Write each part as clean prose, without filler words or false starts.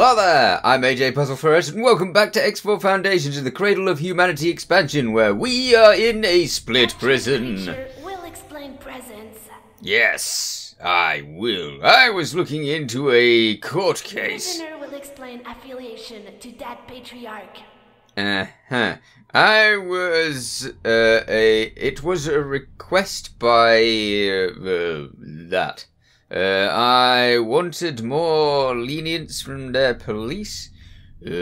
Hello there, I'm AJ PuzzleFerret and welcome back to X4 Foundations in the Cradle of Humanity expansion where we are in a split prison. We'll explain presents. Yes, I will. I was looking into a court case. Prisoner will explain affiliation to that patriarch. I was, it was a request by, that. I wanted more lenience from their police. What?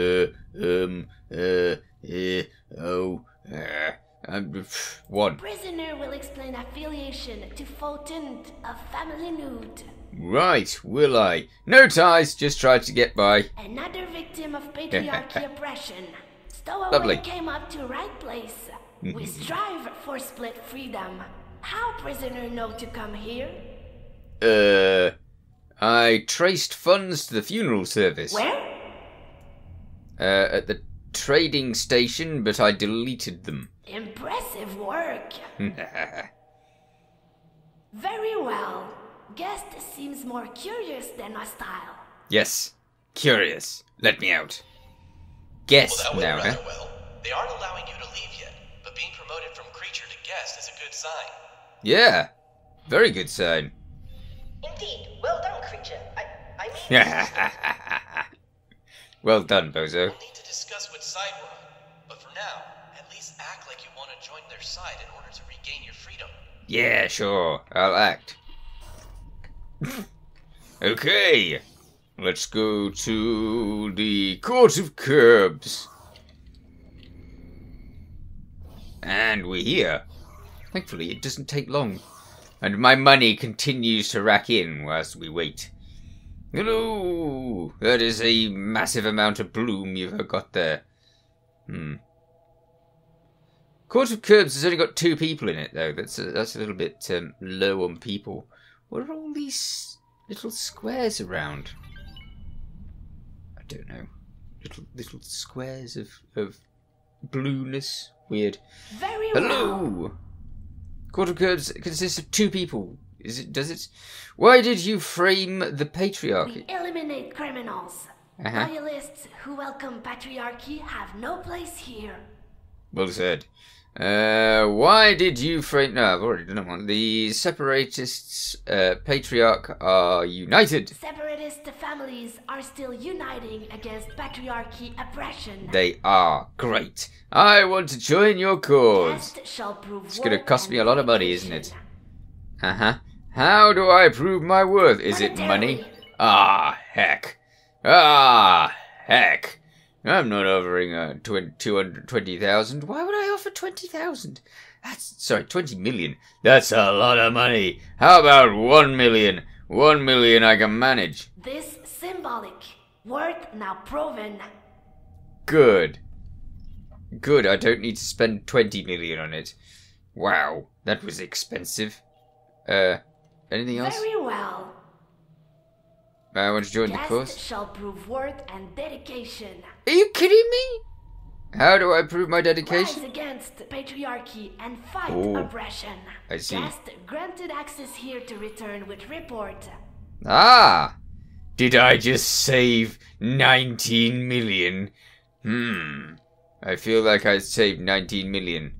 Prisoner will explain affiliation to Fulton of family nude. Right, will I? No ties, just tried to get by. Another victim of patriarchy oppression. Stowaway Lovely. Came up to right place. We strive for split freedom. How prisoner know to come here? I traced funds to the funeral service. Where? At the trading station, but I deleted them. Impressive work. Very well. Guest seems more curious than hostile. Yes, curious. Let me out. Guest well, that went rather well. They aren't allowing you to leave yet, but being promoted from creature to guest is a good sign. Yeah, very good sign. Indeed, well done, creature. I mean... Well done, Bozo. We'll need to discuss what side we're on, but for now, at least act like you want to join their side in order to regain your freedom. Yeah, sure, I'll act. Okay, let's go to the Court of Curbs. And we're here. Thankfully, it doesn't take long. And my money continues to rack in whilst we wait. Hello! That is a massive amount of bloom you've got there. Court of Curbs has only got 2 people in it, though. That's a little bit low on people. What are all these little squares around? I don't know. Little squares of blueness. Weird. Very Hello! Well. Court of Curbs consists of 2 people. Is it? Does it? Why did you frame the patriarchy? We eliminate criminals. Loyalists who welcome patriarchy have no place here. Well said. Why did you frame? No, I've already done one. The separatists, patriarch are united. Separatist families are still uniting against patriarchy oppression. They are great. I want to join your cause. It's going to cost me a lot of money, isn't it? How do I prove my worth? Is it money? Ah, heck. I'm not offering 220,000. Why would I offer 20,000? That's, sorry, 20 million. That's a lot of money. How about 1 million? 1 million I can manage. This symbolic worth now proven. Good. Good, I don't need to spend 20 million on it. Wow, that was expensive. Anything else? Very well. I want to join the course. Shall prove worth and dedication. Are you kidding me? How do I prove my dedication? Rise against patriarchy and fight oppression. I see. Guest granted access here to return with report. Ah! Did I just save 19 million? I feel like I saved 19 million.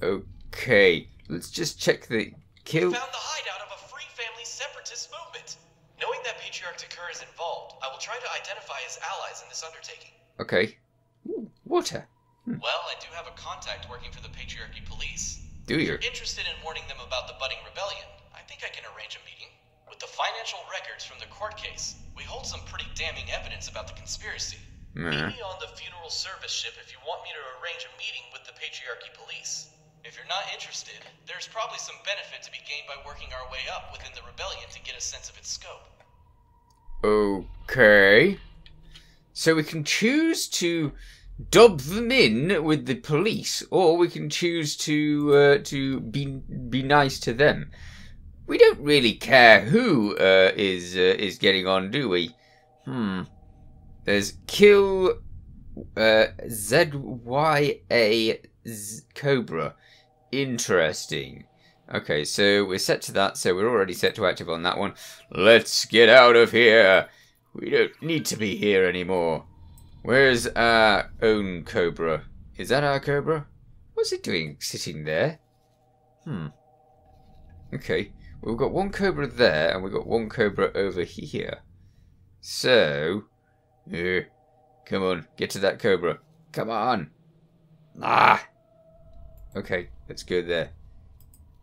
Okay. Let's just check the kill. We found the hideout of a Free Family separatist movement. Knowing that Patriarch Takur is involved, I will try to identify his allies in this undertaking. Okay. Ooh, water. Well, I do have a contact working for the Patriarchy Police. Do you? If you're interested in warning them about the budding rebellion, I think I can arrange a meeting. With the financial records from the court case, we hold some pretty damning evidence about the conspiracy. Meet me on the funeral service ship if you want me to arrange a meeting with the Patriarchy Police. If you're not interested, there's probably some benefit to be gained by working our way up within the rebellion to get a sense of its scope. Okay. So we can choose to dob them in with the police, or we can choose to be nice to them. We don't really care who is getting on, do we? There's kill ZYAZ Cobra. Interesting. Okay, so we're set to that, so we're already set to active on that one. Let's get out of here. We don't need to be here anymore. Where's our own Cobra? Is that our Cobra? What's it doing sitting there? Okay. Well, we've got one Cobra there, and we've got one Cobra over here. So... come on, get to that Cobra. Come on! Ah! Okay, let's go there.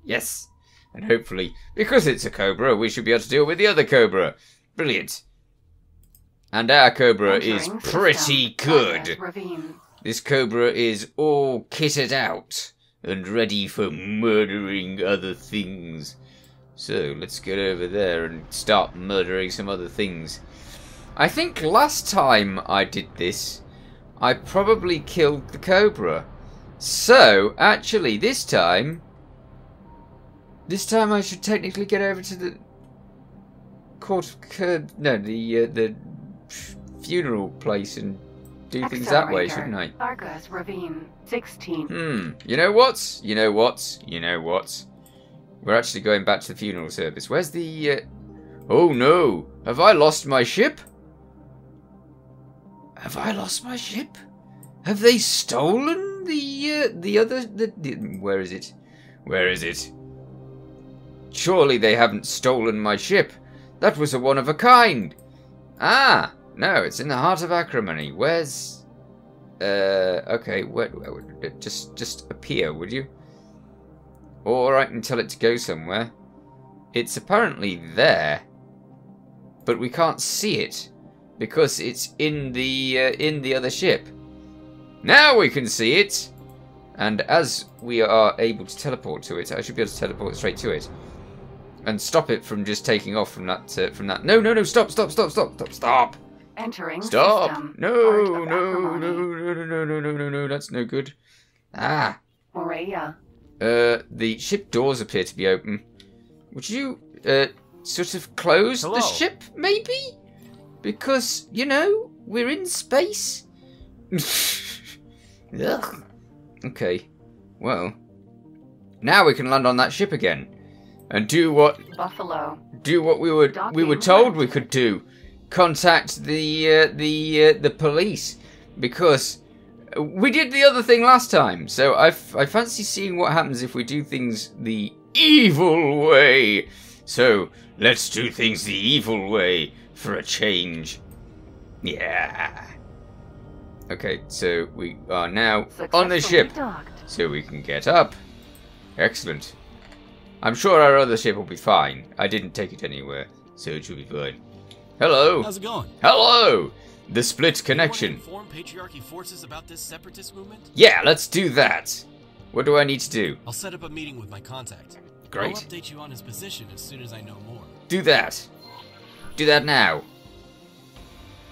Yes! And hopefully, because it's a Cobra, we should be able to deal with the other Cobra. Brilliant. And our Cobra is pretty good. This Cobra is all kitted out and ready for murdering other things. So, let's get over there and start murdering some other things. I think last time I did this, I probably killed the Cobra. So, actually, this time I should technically get over to the Court of Curbs, no, the funeral place and do things that way, shouldn't I? Argus Ravine 16. You know what? We're actually going back to the funeral service. Where's the? Oh no! Have I lost my ship? Have they stolen the other? Where is it? Surely they haven't stolen my ship. That was a one of a kind. Ah, no, it's in the heart of Acrimony. Where's... okay, where just appear, would you? Or I can tell it to go somewhere. It's apparently there. But we can't see it. Because it's in the other ship. Now we can see it! And as we are able to teleport to it, I should be able to teleport straight to it. And stop it from just taking off from that, No, stop. Entering stop. System. No, that's no good. Ah. Morea. The ship doors appear to be open. Would you, sort of close the ship, maybe? Because, you know, we're in space. Ugh. Okay. Well. Now we can land on that ship again. And do what we were told we could do, contact the police, because we did the other thing last time. So I fancy seeing what happens if we do things the evil way. So let's do things the evil way for a change. Yeah. Okay, so we are now on the ship, so we can get up. Excellent. I'm sure our other ship will be fine. I didn't take it anywhere, so it should be fine. Hello. How's it going? Hello. The split connection. Do you want to inform Patriarchy forces about this separatist movement? Yeah, let's do that. What do I need to do? I'll set up a meeting with my contact. Great. I'll update you on his position as soon as I know more. Do that. Do that now.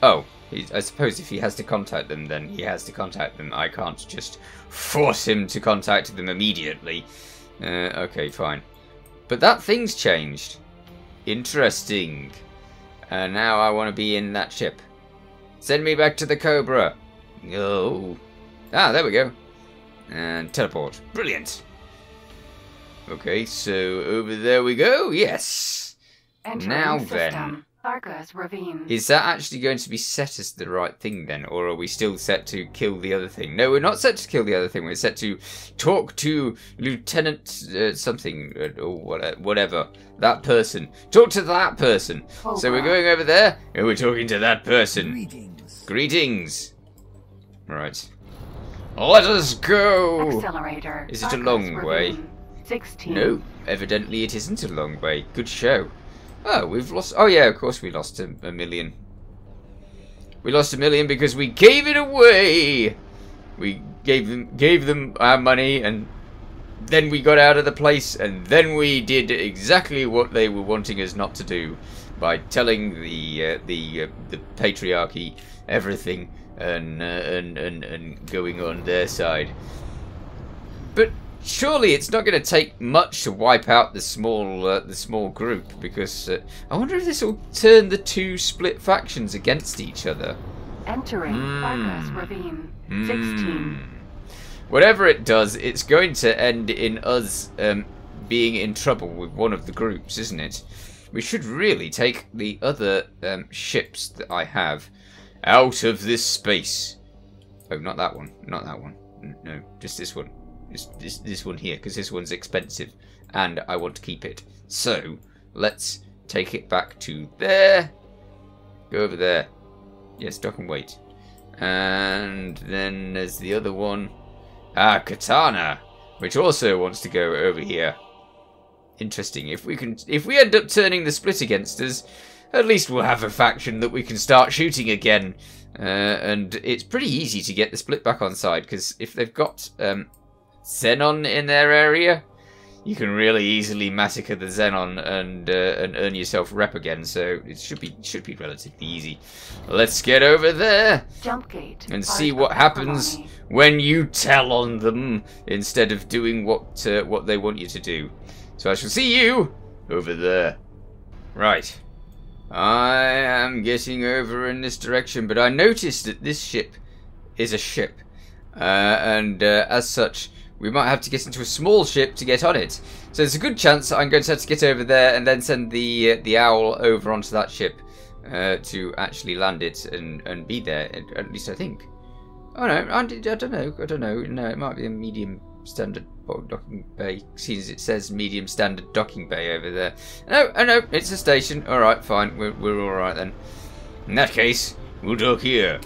Oh, I suppose if he has to contact them, then he has to contact them. I can't just force him to contact them immediately. Okay, fine. But that thing's changed. Interesting. And now I want to be in that ship. Send me back to the Cobra. Oh. Ah, there we go. And teleport. Brilliant. Okay, so over there we go. Yes. Entering now system. Then. Is that actually going to be set as the right thing then? Or are we still set to kill the other thing? No, we're not set to kill the other thing. We're set to talk to Lieutenant something or whatever. That person. Talk to that person. Oh, so we're going over there and we're talking to that person. Greetings. Greetings. Right. Let us go. Accelerator. Is it a long way? 16. No, evidently it isn't a long way. Good show. Oh, we've lost... Oh, yeah, of course we lost a million. We lost $1 million because we gave it away! We gave them our money, and then we got out of the place, and then we did exactly what they were wanting us not to do by telling the patriarchy everything and going on their side. But... surely it's not going to take much to wipe out the small group, because I wonder if this will turn the two split factions against each other. Entering Argus Ravine 16. Whatever it does, it's going to end in us being in trouble with one of the groups, isn't it? We should really take the other ships that I have out of this space. Oh, not that one. Not that one. No, just this one. Just this one here, because this one's expensive, and I want to keep it. So, let's take it back to there. Go over there. Yes, dock and wait. And then there's the other one. Ah, Katana, which also wants to go over here. Interesting. If we end up turning the split against us, at least we'll have a faction that we can start shooting again. And it's pretty easy to get the split back on side, because if they've got Xenon in their area, you can really easily massacre the Xenon and earn yourself rep again. So it should be relatively easy. Let's get over there and see what happens when you tell on them instead of doing what they want you to do. So I shall see you over there. Right. I am getting over in this direction, but I noticed that this ship is a ship. As such, we might have to get into a small ship to get on it. So there's a good chance I'm going to have to get over there and then send the owl over onto that ship to actually land it and be there, at least I think. Oh no, I don't know. No, it might be a medium standard docking bay, seeing as it says medium standard docking bay over there. No, it's a station. Alright, fine, we're alright then. In that case, we'll dock here.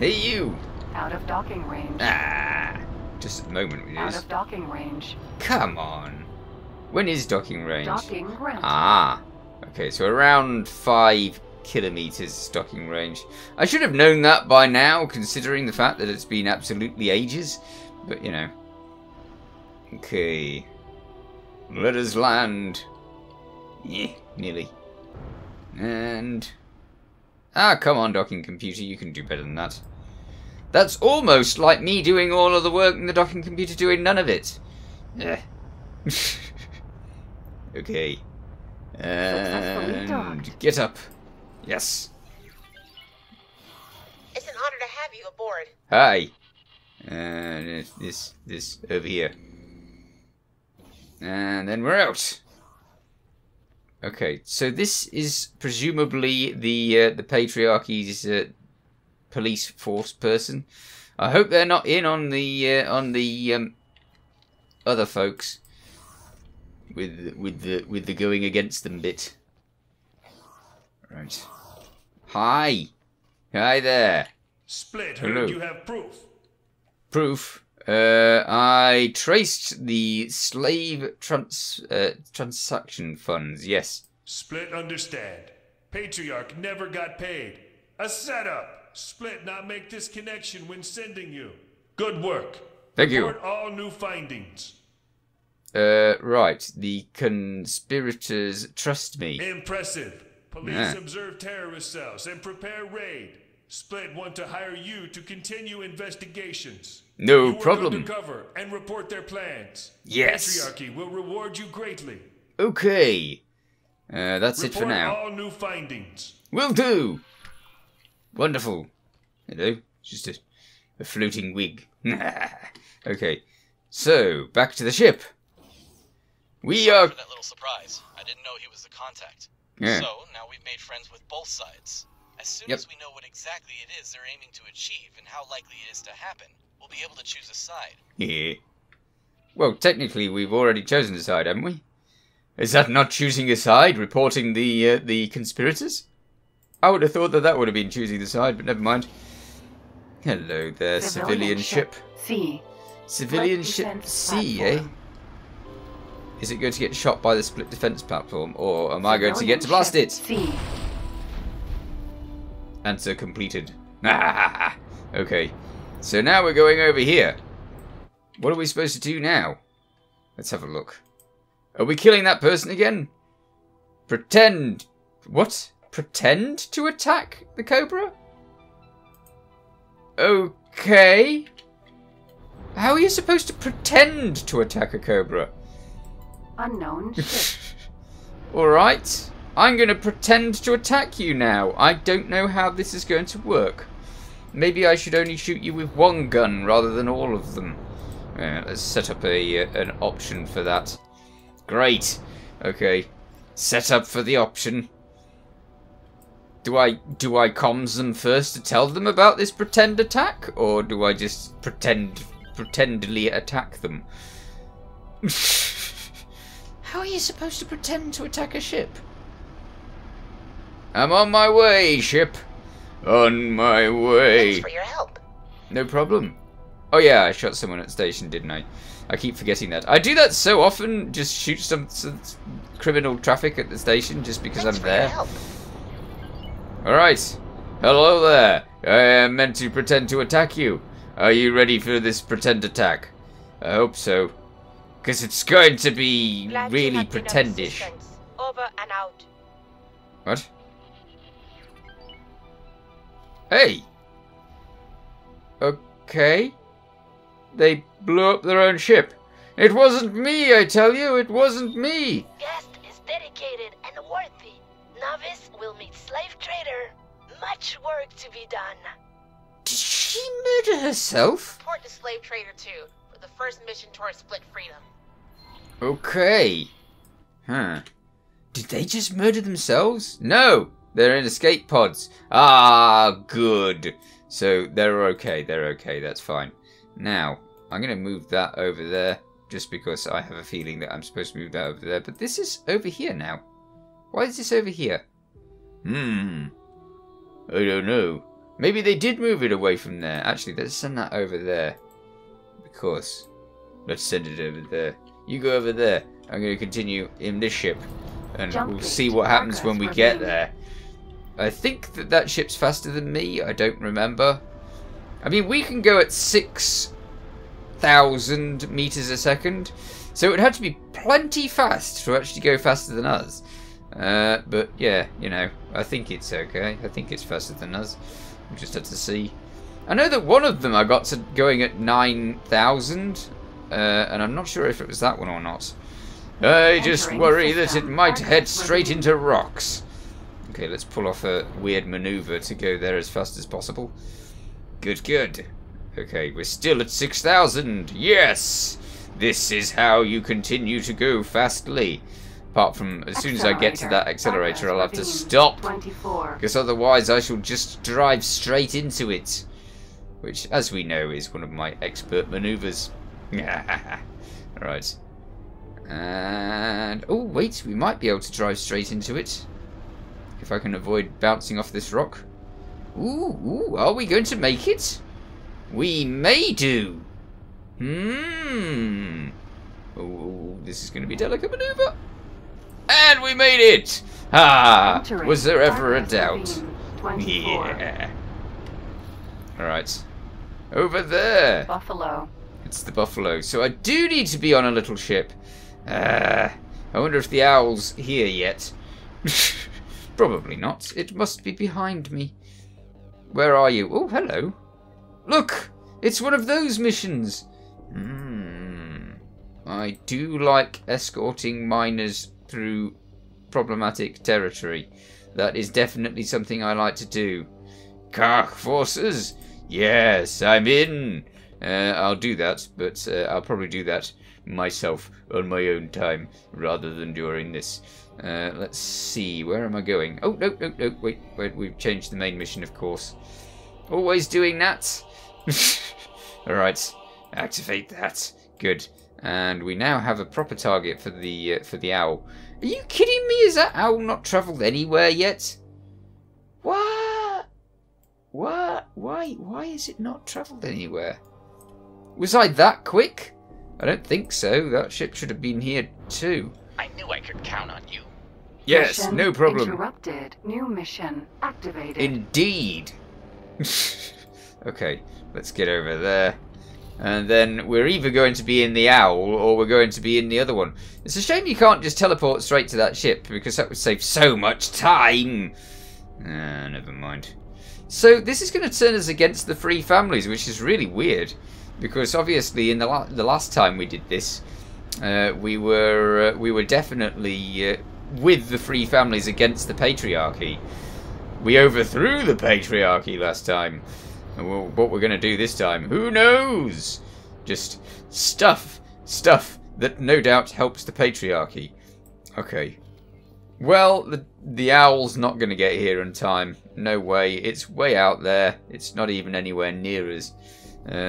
Hey, you! Out of docking range. Ah! Just at the moment it is. Out of docking range. Come on! When is docking range? Docking range. Ah! Okay, so around 5 kilometers docking range. I should have known that by now, considering the fact that it's been absolutely ages, but you know. Okay, let us land. Yeah, nearly. And come on, docking computer, you can do better than that. That's almost like me doing all of the work and the docking computer doing none of it. Yeah. Okay. And get up. Yes. It's an honor to have you aboard. Hi. And this over here. And then we're out. Okay, so this is presumably the Patriarchy's police force person. I hope they're not in on the other folks with the going against them bit. Right. Hi there. Split. Hello. You have proof. Proof. I traced the slave transaction funds, yes. Split, understand. Patriarch never got paid. A setup. Split, not make this connection when sending you. Good work. Thank you. Report all new findings. Right. The conspirators trust me. Impressive. Police observe terrorist cells and prepare raid. Split, want to hire you to continue investigations. No problem. You will cover and report their plans. Yes. Patriarchy will reward you greatly. Okay. That's it for now. Report all new findings. Will do. Wonderful. Hello. It's just a floating wig. Okay. So, back to the ship. We are... Sorry for that little surprise. I didn't know he was the contact. Yeah. So, now we've made friends with both sides. As soon as we know what exactly it is they're aiming to achieve and how likely it is to happen, we'll be able to choose a side. Yeah. Well, technically, we've already chosen a side, haven't we? Is that not choosing a side? Reporting the conspirators? I would have thought that would have been choosing the side, but never mind. Hello there, civilian ship. C. Civilian ship C, eh? Is it going to get shot by the split defense platform, or am I going to get to blast it? C. Answer completed. Okay. So now we're going over here. What are we supposed to do now? Let's have a look. Are we killing that person again? Pretend. What? Pretend to attack the Cobra? Okay. How are you supposed to pretend to attack a Cobra? Unknown ship. Alright. I'm going to pretend to attack you now. I don't know how this is going to work. Maybe I should only shoot you with one gun rather than all of them. Let's set up an option for that. Great. Okay. set up for the option. Do I comms them first to tell them about this pretend attack, or do I just pretendly attack them? How are you supposed to pretend to attack a ship? I'm on my way, ship. On my way. Thanks for your help. No problem. Oh yeah, I shot someone at station, didn't I? I keep forgetting that. I do that so often, just shoot some criminal traffic at the station just because I'm there. Alright. Hello there. I am meant to pretend to attack you. Are you ready for this pretend attack? I hope so. Because it's going to be really pretendish. Over and out. What? Hey! Okay. They blew up their own ship. It wasn't me, I tell you. It wasn't me. Guest is dedicated and worthy. Novice will meet slave trader. Much work to be done. Did she murder herself? Report to slave trader 2 for the first mission towards split freedom. Okay. Huh. Did they just murder themselves? No. They're in escape pods. Ah, good. So they're okay. They're okay. That's fine. Now, I'm going to move that over there, just because I have a feeling that I'm supposed to move that over there. But this is over here now. Why is this over here? I don't know. Maybe they did move it away from there. Actually, let's send that over there. Of course. Let's send it over there. You go over there. I'm going to continue in this ship. And we'll see what happens when we get there. I think that that ship's faster than me. I don't remember. I mean, we can go at 6,000 meters a second, so it would have to be plenty fast to actually go faster than us. But yeah, you know, I think it's okay. I think it's faster than us. We just have to see. I know that one of them I got to going at 9,000, and I'm not sure if it was that one or not. I just worry that it might head straight into rocks. Okay, let's pull off a weird maneuver to go there as fast as possible. Good, good. Okay, we're still at 6,000. Yes! This is how you continue to go fastly. Apart from, as soon as I get to that accelerator, I'll have to stop. Because otherwise I shall just drive straight into it. Which, as we know, is one of my expert maneuvers. Alright. And... oh, wait, we might be able to drive straight into it. If I can avoid bouncing off this rock. Ooh, ooh, are we going to make it? We may do. Oh, this is going to be a delicate maneuver. And we made it! Ah, was there ever a doubt? Yeah. Alright. Over there. Buffalo. It's the buffalo. So I do need to be on a little ship. I wonder if the owl's here yet. Probably not. It must be behind me. Where are you? Oh, hello. Look! It's one of those missions! I do like escorting miners through problematic territory. That is definitely something I like to do. Karch forces? Yes, I'm in! I'll do that, but I'll probably do that myself on my own time rather than during this. Let's see, where am I going? Oh, no, no, no, wait, wait, we've changed the main mission, of course. Always doing that. Alright, activate that. Good. And we now have a proper target for the owl. Are you kidding me? Is that owl not travelled anywhere yet? What? What? Why is it not travelled anywhere? Was I that quick? I don't think so. That ship should have been here too. I knew I could count on you. Yes, mission no problem. Interrupted. New mission activated. Indeed. Okay, let's get over there. And then we're either going to be in the owl or we're going to be in the other one. It's a shame you can't just teleport straight to that ship because that would save so much time. Never mind. So this is going to turn us against the Free Families, which is really weird. Because obviously in the last time we did this, we were definitely with the Free Families against the Patriarchy. We overthrew the Patriarchy last time. And we'll, what we're going to do this time, who knows? Just stuff that no doubt helps the Patriarchy. Okay. Well, the owl's not going to get here in time. No way. It's way out there. It's not even anywhere near us.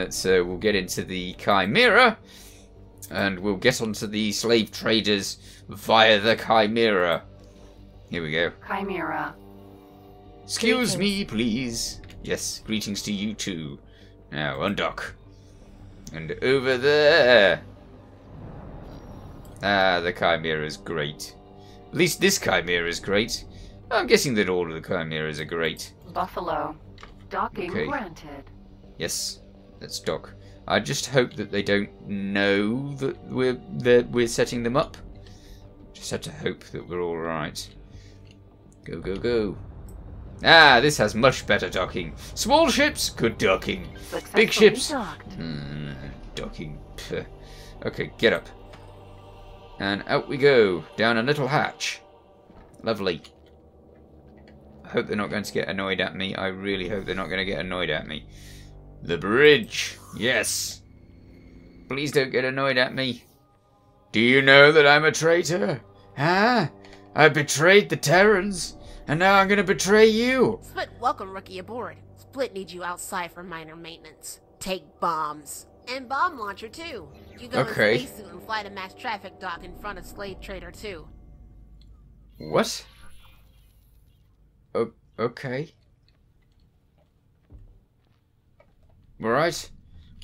So we'll get into the Chimera. And we'll get onto the slave traders via the Chimera. Here we go. Chimera. Excuse me, please. Yes, greetings to you too. Now, undock. And over there. Ah, the Chimera's great. At least this Chimera is great. I'm guessing that all of the Chimeras are great. Buffalo. Docking granted. Yes, let's dock. I just hope that they don't know that we're setting them up. Just have to hope that we're all right. Go, go, go. Ah, this has much better docking. Small ships, good docking. Big ships, docking. Pff. Okay, get up. And out we go, down a little hatch. Lovely. I hope they're not going to get annoyed at me. I really hope they're not going to get annoyed at me. The bridge. Yes. Please don't get annoyed at me. Do you know that I'm a traitor? Huh? I betrayed the Terrans, and now I'm going to betray you. Split, welcome rookie aboard. Split needs you outside for minor maintenance. Take bombs. And bomb launcher too. You go in a spacesuit and fly to mass traffic dock in front of slave trader too. What? Oh, okay. All right.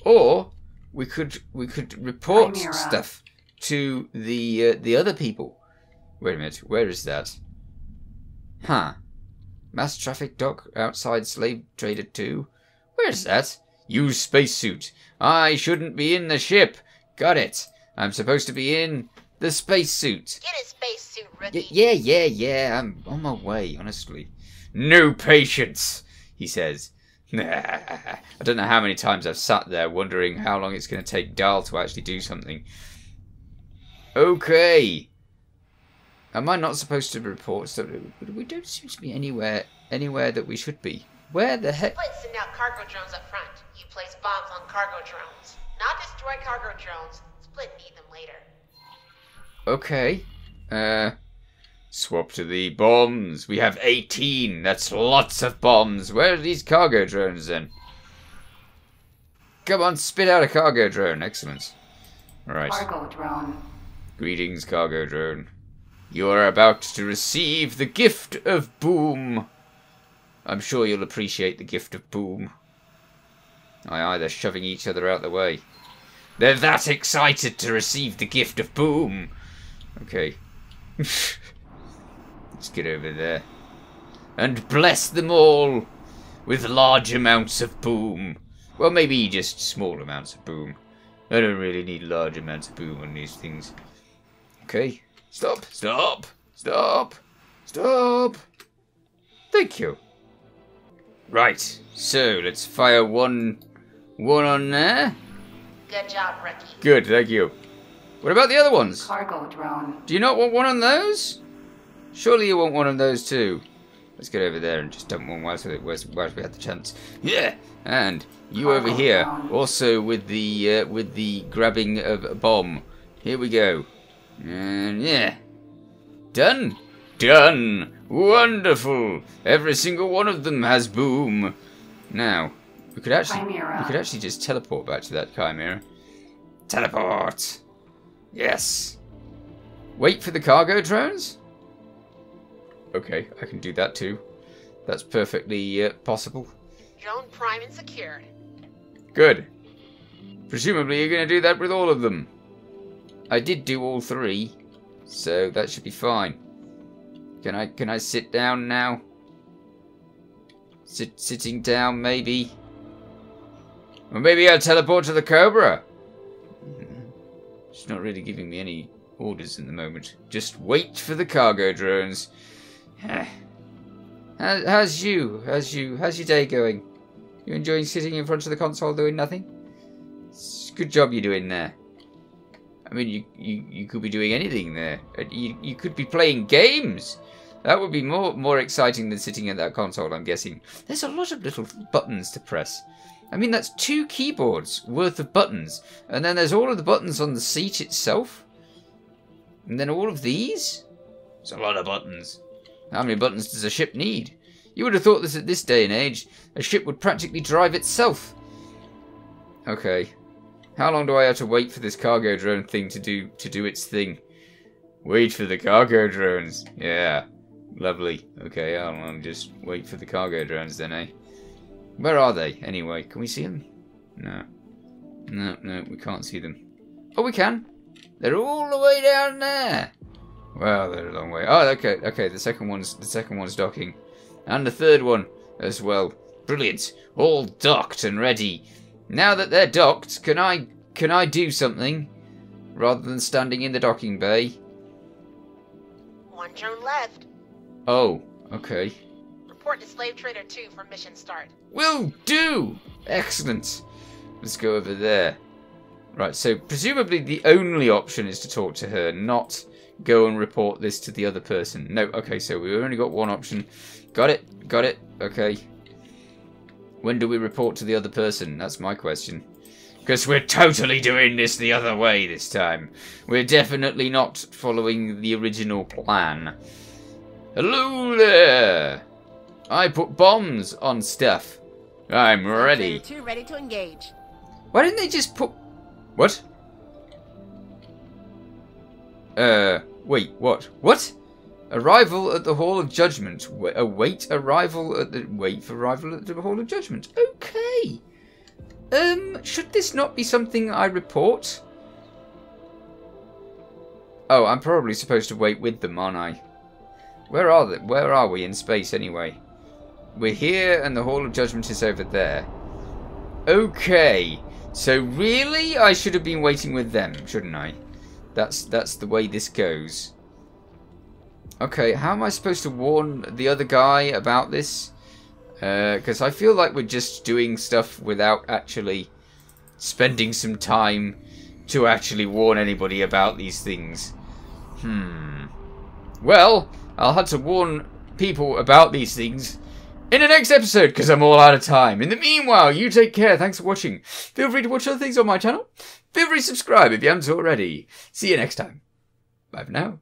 Or we could report stuff to the other people. Wait a minute. Where is that? Huh? Mass traffic dock outside slave trader too. Where is that? Use spacesuit. I shouldn't be in the ship. Got it. I'm supposed to be in the spacesuit. Get a spacesuit, rookie. Yeah. I'm on my way, honestly. No patience, he says. I don't know how many times I've sat there wondering how long it's going to take Dahl to actually do something. Okay. Am I not supposed to report stuff? We don't seem to be anywhere that we should be. Where the heck? Split send out cargo drones up front. You place bombs on cargo drones. Not destroy cargo drones. Split need them later. Okay. Swap to the bombs. We have 18. That's lots of bombs. Where are these cargo drones then? Come on, spit out a cargo drone. Excellent. Alright. Cargo drone. Greetings, cargo drone. You are about to receive the gift of boom. I'm sure you'll appreciate the gift of boom. Aye, they're shoving each other out the way. They're that excited to receive the gift of boom. Okay. Let's get over there. And bless them all with large amounts of boom. Well, maybe just small amounts of boom. I don't really need large amounts of boom on these things. Okay. Stop. Stop. Stop. Stop. Thank you. Right, so let's fire one on there. Good job, rookie. Good, thank you. What about the other ones? Cargo drone. Do you not want one on those? Surely you want one on those too. Let's get over there and just dump one whilst we had the chance. Yeah, and you cargo over here, drone. Also with the grabbing of a bomb. Here we go. And yeah, done. Done! Wonderful! Every single one of them has boom. Now, we could actually just teleport back to that Chimera. Teleport! Yes! Wait for the cargo drones? Okay, I can do that too. That's perfectly possible. Drone prime and secured. Good. Presumably you're going to do that with all of them. I did do all three, so that should be fine. Can I sit down now? Sitting down, maybe. Or maybe I'll teleport to the Cobra. She's not really giving me any orders at the moment. Just wait for the cargo drones. How's your day going? You enjoying sitting in front of the console doing nothing? It's a good job you're doing there. I mean, you could be doing anything there. You could be playing games. That would be more exciting than sitting at that console, I'm guessing. There's a lot of little buttons to press. I mean, that's two keyboards worth of buttons. And then there's all of the buttons on the seat itself. And then all of these. It's a lot of buttons. How many buttons does a ship need? You would have thought this at this day and age. A ship would practically drive itself. Okay. How long do I have to wait for this cargo drone thing to do its thing? Wait for the cargo drones. Yeah. Lovely. Okay, I'll just wait for the cargo drones then, eh? Where are they, anyway? Can we see them? No. No, we can't see them. Oh, we can! They're all the way down there! Well, they're a long way. Oh, okay, the second one's docking. And the third one as well. Brilliant. All docked and ready. Now that they're docked, can I do something? Rather than standing in the docking bay. One drone left. Oh, okay. Report to Slave Trader 2 for mission start. Will do! Excellent. Let's go over there. Right, so presumably the only option is to talk to her, not go and report this to the other person. No, okay, so we've only got one option. Got it, okay. When do we report to the other person? That's my question. Because we're totally doing this the other way this time. We're definitely not following the original plan. Hello there! I put bombs on stuff. I'm ready. Two ready to engage. Why didn't they just put... What? Wait, what? What? Arrival at the Hall of Judgment. Wait for arrival at the Hall of Judgment. Okay. Should this not be something I report? Oh, I'm probably supposed to wait with them, aren't I? Where are we in space anyway? We're here and the Hall of Judgment is over there. Okay. So really, I should have been waiting with them, shouldn't I? That's the way this goes. Okay, how am I supposed to warn the other guy about this? Because I feel like we're just doing stuff without actually spending some time to actually warn anybody about these things. Well, I'll have to warn people about these things in the next episode, because I'm all out of time. In the meanwhile, you take care. Thanks for watching. Feel free to watch other things on my channel. Feel free to subscribe if you haven't already. See you next time. Bye for now.